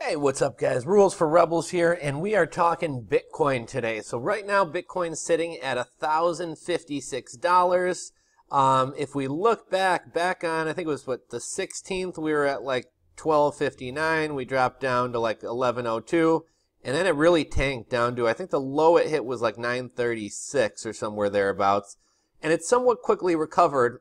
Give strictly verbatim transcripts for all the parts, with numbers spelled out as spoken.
Hey, what's up guys? Rules for Rebels here, and we are talking Bitcoin today. So right now Bitcoin's sitting at one thousand fifty-six dollars. Um, if we look back, back on, I think it was what, the sixteenth, we were at like twelve fifty-nine, we dropped down to like eleven oh two, and then it really tanked down to, I think the low it hit was like nine thirty-six or somewhere thereabouts, and it somewhat quickly recovered.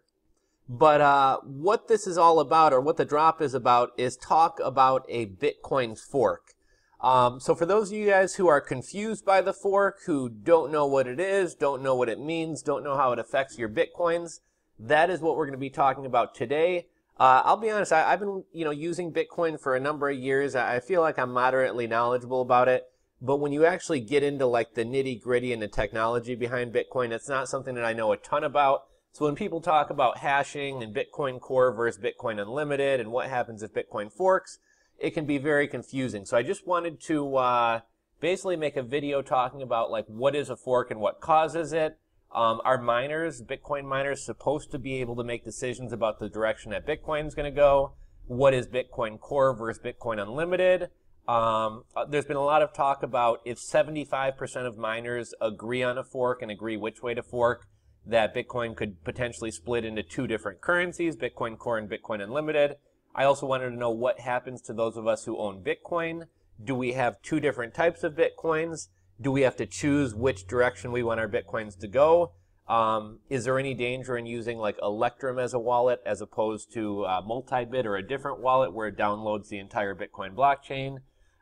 But uh, what this is all about, or what the drop is about, is talk about a Bitcoin fork. Um, so for those of you guys who are confused by the fork, who don't know what it is, don't know what it means, don't know how it affects your Bitcoins, that is what we're going to be talking about today. Uh, I'll be honest, I, I've been you know using Bitcoin for a number of years. I feel like I'm moderately knowledgeable about it. But when you actually get into like the nitty gritty and the technology behind Bitcoin, it's not something that I know a ton about. So when people talk about hashing and Bitcoin Core versus Bitcoin Unlimited and what happens if Bitcoin forks, it can be very confusing. So I just wanted to uh, basically make a video talking about like what is a fork and what causes it. Um, are miners, Bitcoin miners, supposed to be able to make decisions about the direction that Bitcoin's going to go? What is Bitcoin Core versus Bitcoin Unlimited? Um, there's been a lot of talk about if seventy-five percent of miners agree on a fork and agree which way to fork, that Bitcoin could potentially split into two different currencies, Bitcoin Core and Bitcoin Unlimited. I also wanted to know what happens to those of us who own Bitcoin. Do we have two different types of Bitcoins? Do we have to choose which direction we want our Bitcoins to go? Um, is there any danger in using like Electrum as a wallet as opposed to uh, MultiBit or a different wallet where it downloads the entire Bitcoin blockchain?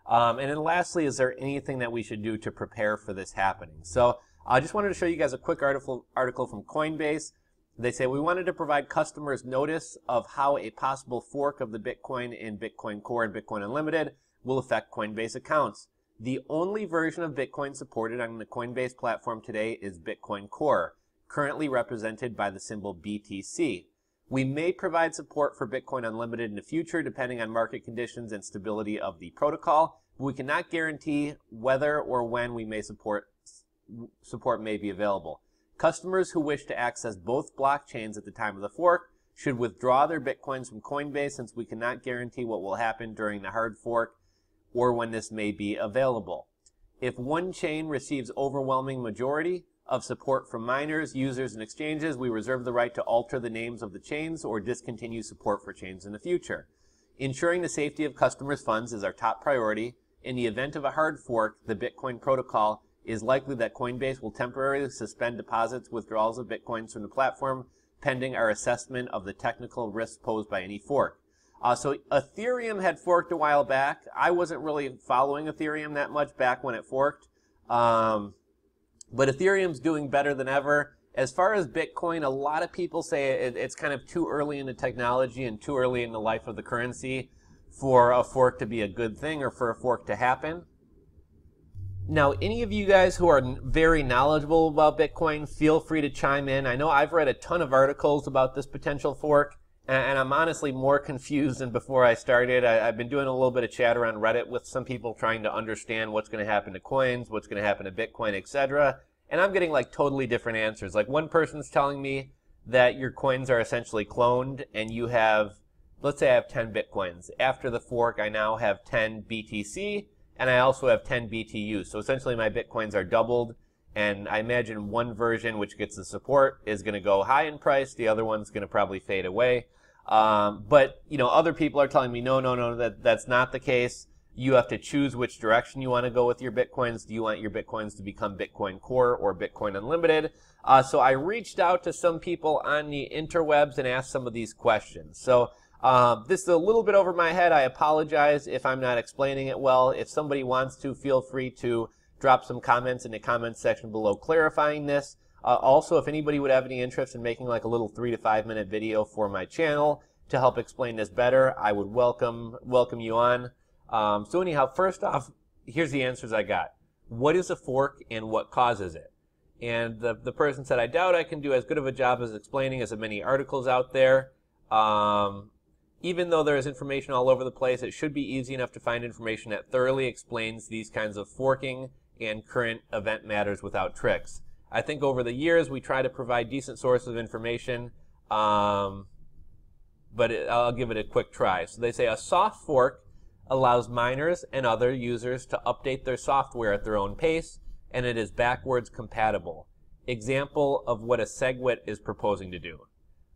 Um, and then lastly, is there anything that we should do to prepare for this happening? So I just wanted to show you guys a quick article article from Coinbase. They say, we wanted to provide customers notice of how a possible fork of the Bitcoin in Bitcoin Core and Bitcoin Unlimited will affect Coinbase accounts. The only version of Bitcoin supported on the Coinbase platform today is Bitcoin Core, currently represented by the symbol B T C. We may provide support for Bitcoin Unlimited in the future, depending on market conditions and stability of the protocol. We cannot guarantee whether or when we may support Support may be available. Customers who wish to access both blockchains at the time of the fork should withdraw their Bitcoins from Coinbase, since we cannot guarantee what will happen during the hard fork or when this may be available. If one chain receives overwhelming majority of support from miners, users, and exchanges, we reserve the right to alter the names of the chains or discontinue support for chains in the future. Ensuring the safety of customers' funds is our top priority. In the event of a hard fork, the Bitcoin protocol is likely that Coinbase will temporarily suspend deposits, withdrawals of Bitcoins from the platform, pending our assessment of the technical risks posed by any fork. Uh, so Ethereum had forked a while back. I wasn't really following Ethereum that much back when it forked. Um, but Ethereum's doing better than ever. As far as Bitcoin, a lot of people say it, it's kind of too early in the technology and too early in the life of the currency for a fork to be a good thing or for a fork to happen. Now, any of you guys who are very knowledgeable about Bitcoin, feel free to chime in. I know I've read a ton of articles about this potential fork, and I'm honestly more confused than before I started. I've been doing a little bit of chatter on Reddit with some people trying to understand what's going to happen to coins, what's going to happen to Bitcoin, et cetera. And I'm getting like totally different answers. Like one person's telling me that your coins are essentially cloned, and you have, let's say I have ten Bitcoins. After the fork, I now have ten B T C. And I also have ten B T U. So essentially my Bitcoins are doubled, and I imagine one version which gets the support is going to go high in price, the other one's going to probably fade away. Um, but you know, other people are telling me no, no, no, that that's not the case. You have to choose which direction you want to go with your Bitcoins. Do you want your Bitcoins to become Bitcoin Core or Bitcoin Unlimited? Uh, so I reached out to some people on the interwebs and asked some of these questions. So Uh, this is a little bit over my head. I apologize if I'm not explaining it well. If somebody wants to, feel free to drop some comments in the comments section below clarifying this. Uh, also, if anybody would have any interest in making like a little three to five minute video for my channel to help explain this better, I would welcome welcome you on. Um, so anyhow, first off, here's the answers I got. What is a fork and what causes it? And the, the person said, I doubt I can do as good of a job as explaining as many articles out there. Um, Even though there is information all over the place, it should be easy enough to find information that thoroughly explains these kinds of forking and current event matters without tricks. I think over the years we try to provide decent sources of information, um, but it, I'll give it a quick try. So they say a soft fork allows miners and other users to update their software at their own pace, and it is backwards compatible. Example of what a SegWit is proposing to do.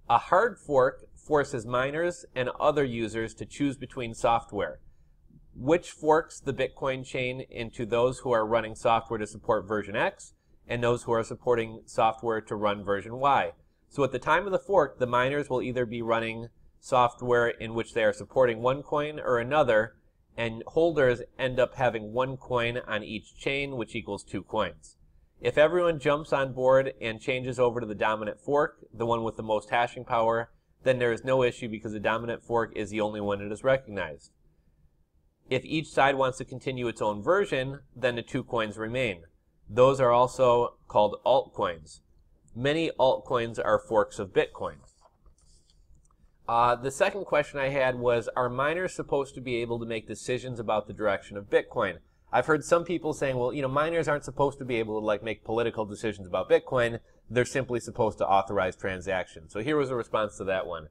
A hard fork forces miners and other users to choose between software, which forks the Bitcoin chain into those who are running software to support version X and those who are supporting software to run version Y. So at the time of the fork, the miners will either be running software in which they are supporting one coin or another, and holders end up having one coin on each chain, which equals two coins. If everyone jumps on board and changes over to the dominant fork, the one with the most hashing power, then there is no issue because the dominant fork is the only one that is recognized. If each side wants to continue its own version, then the two coins remain. Those are also called altcoins. Many altcoins are forks of Bitcoin. Uh, the second question I had was, are miners supposed to be able to make decisions about the direction of Bitcoin? I've heard some people saying, well, you know, miners aren't supposed to be able to like make political decisions about Bitcoin. They're simply supposed to authorize transactions. So here was a response to that one.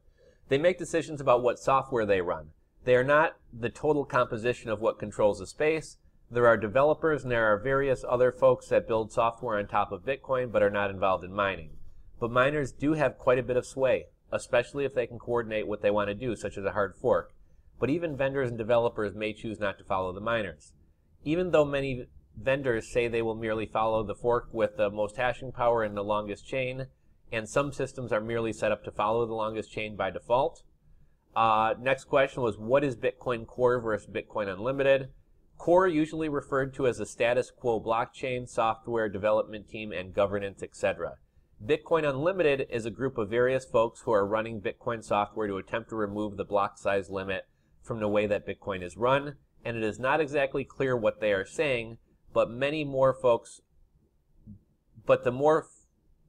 They make decisions about what software they run. They are not the total composition of what controls the space. There are developers and there are various other folks that build software on top of Bitcoin but are not involved in mining. But miners do have quite a bit of sway, especially if they can coordinate what they want to do, such as a hard fork. But even vendors and developers may choose not to follow the miners. Even though many vendors say they will merely follow the fork with the most hashing power and the longest chain, and some systems are merely set up to follow the longest chain by default. Uh, next question was, what is Bitcoin Core versus Bitcoin Unlimited? Core, usually referred to as the status quo blockchain, software, development team, and governance, et cetera. Bitcoin Unlimited is a group of various folks who are running Bitcoin software to attempt to remove the block size limit from the way that Bitcoin is run, and it is not exactly clear what they are saying, but many more folks, but the more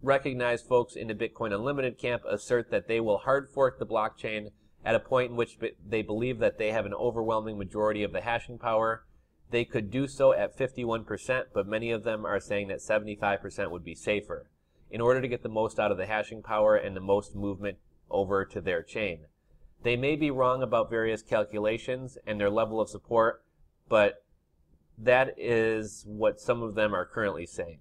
recognized folks in the Bitcoin Unlimited camp assert that they will hard fork the blockchain at a point in which they believe that they have an overwhelming majority of the hashing power. They could do so at fifty-one percent, but many of them are saying that seventy-five percent would be safer in order to get the most out of the hashing power and the most movement over to their chain. They may be wrong about various calculations and their level of support, but that is what some of them are currently saying.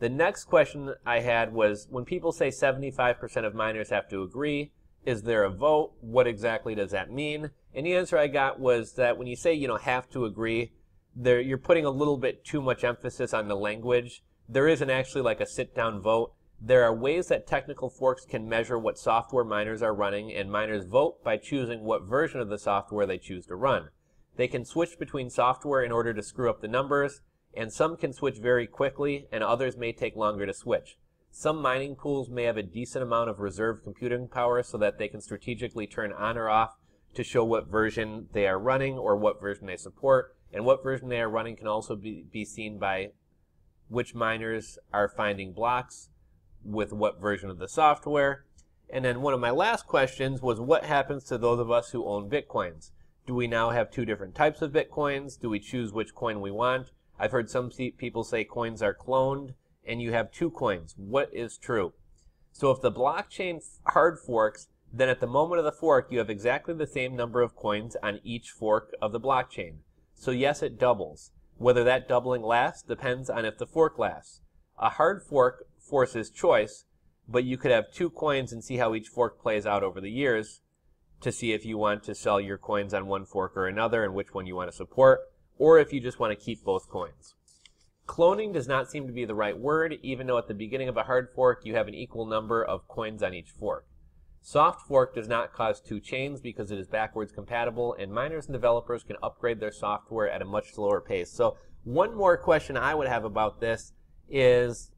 The next question I had was, when people say seventy-five percent of miners have to agree, is there a vote? What exactly does that mean? And the answer I got was that when you say, you know, have to agree, there, you're putting a little bit too much emphasis on the language. There isn't actually like a sit-down vote. There are ways that technical forks can measure what software miners are running, and miners vote by choosing what version of the software they choose to run. They can switch between software in order to screw up the numbers, and some can switch very quickly, and others may take longer to switch. Some mining pools may have a decent amount of reserve computing power so that they can strategically turn on or off to show what version they are running or what version they support, and what version they are running can also be, be seen by which miners are finding blocks with what version of the software. And then one of my last questions was, what happens to those of us who own Bitcoins? Do we now have two different types of Bitcoins? Do we choose which coin we want? I've heard some people say coins are cloned and you have two coins. What is true? So if the blockchain hard forks, then at the moment of the fork, you have exactly the same number of coins on each fork of the blockchain. So yes, it doubles. Whether that doubling lasts depends on if the fork lasts. A hard fork forces choice, but you could have two coins and see how each fork plays out over the years to see if you want to sell your coins on one fork or another and which one you want to support, or if you just want to keep both coins. Cloning does not seem to be the right word, even though at the beginning of a hard fork you have an equal number of coins on each fork. Soft fork does not cause two chains because it is backwards compatible, and miners and developers can upgrade their software at a much slower pace. So one more question I would have about this is,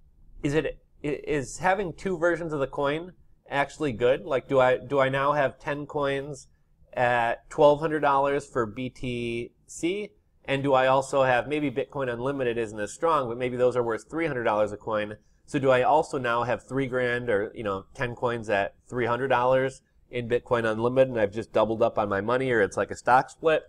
is it is having two versions of the coin actually good? Like, do I do I now have ten coins at twelve hundred dollars for B T C? And do I also have, maybe Bitcoin Unlimited isn't as strong, but maybe those are worth three hundred dollars a coin. So do I also now have three grand or, you know, ten coins at three hundred dollars in Bitcoin Unlimited, and I've just doubled up on my money, or it's like a stock split?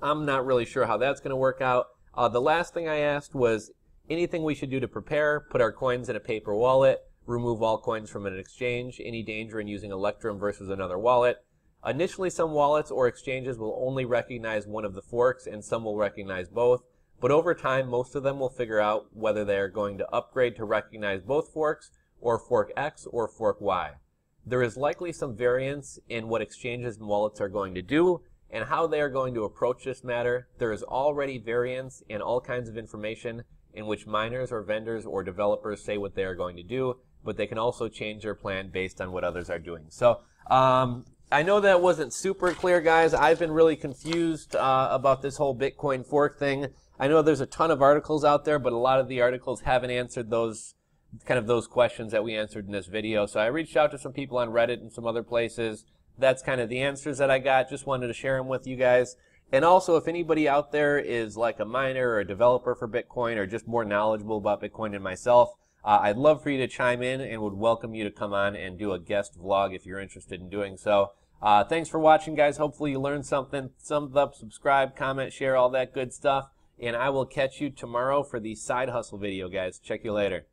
I'm not really sure how that's going to work out. Uh, the last thing I asked was anything we should do to prepare, put our coins in a paper wallet, remove all coins from an exchange, any danger in using Electrum versus another wallet. Initially, some wallets or exchanges will only recognize one of the forks and some will recognize both, but over time most of them will figure out whether they are going to upgrade to recognize both forks or fork X or fork Y. There is likely some variance in what exchanges and wallets are going to do and how they are going to approach this matter. There is already variance in all kinds of information in which miners or vendors or developers say what they are going to do, but they can also change their plan based on what others are doing. So um, I know that wasn't super clear, guys. I've been really confused uh, about this whole Bitcoin fork thing. I know there's a ton of articles out there, but a lot of the articles haven't answered those kind of those questions that we answered in this video. So I reached out to some people on Reddit and some other places. That's kind of the answers that I got. Just wanted to share them with you guys. And also, if anybody out there is like a miner or a developer for Bitcoin or just more knowledgeable about Bitcoin than myself, uh, I'd love for you to chime in and would welcome you to come on and do a guest vlog if you're interested in doing so. Uh, thanks for watching, guys. Hopefully you learned something. Thumbs up, subscribe, comment, share, all that good stuff. And I will catch you tomorrow for the side hustle video, guys. Check you later.